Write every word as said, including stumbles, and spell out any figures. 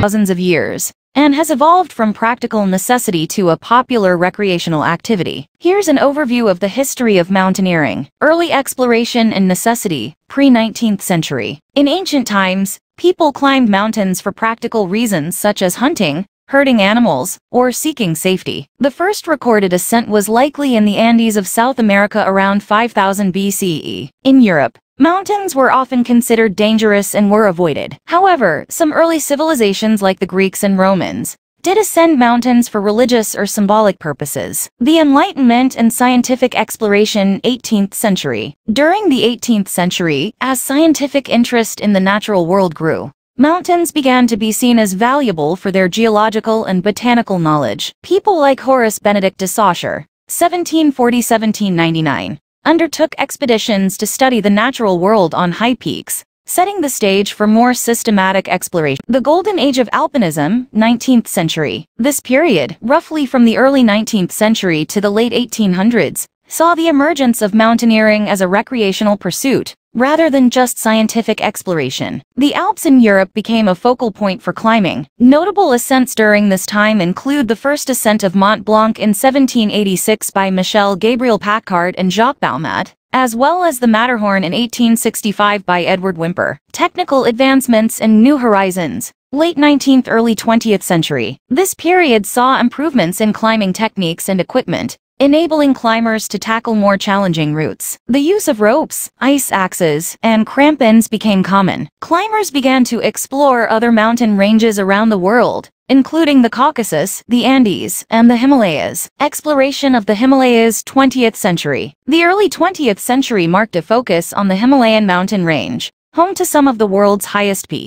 thousands of years, and has evolved from practical necessity to a popular recreational activity. Here's an overview of the history of mountaineering. Early exploration and necessity, pre-nineteenth century. In ancient times, people climbed mountains for practical reasons such as hunting, herding animals, or seeking safety. The first recorded ascent was likely in the Andes of South America around five thousand B C E. In Europe, mountains were often considered dangerous and were avoided. However, some early civilizations like the Greeks and Romans did ascend mountains for religious or symbolic purposes. The Enlightenment and scientific exploration, eighteenth century. During the eighteenth century, as scientific interest in the natural world grew, mountains began to be seen as valuable for their geological and botanical knowledge. People like Horace Benedict de Saussure (seventeen forty to seventeen ninety-nine) undertook expeditions to study the natural world on high peaks, setting the stage for more systematic exploration. The Golden Age of Alpinism, nineteenth century. This period, roughly from the early nineteenth century to the late eighteen hundreds, saw the emergence of mountaineering as a recreational pursuit, rather than just scientific exploration. The Alps in Europe became a focal point for climbing. Notable ascents during this time include the first ascent of Mont Blanc in seventeen eighty-six by Michel Gabriel Paccard and Jacques Balmat, as well as the Matterhorn in eighteen sixty-five by Edward Whymper. Technical advancements and new horizons. Late nineteenth, early twentieth century. This period saw improvements in climbing techniques and equipment, enabling climbers to tackle more challenging routes. The use of ropes, ice axes, and crampons became common. Climbers began to explore other mountain ranges around the world, including the Caucasus, the Andes, and the Himalayas. Exploration of the Himalayas, twentieth century. The early twentieth century marked a focus on the Himalayan mountain range, home to some of the world's highest peaks.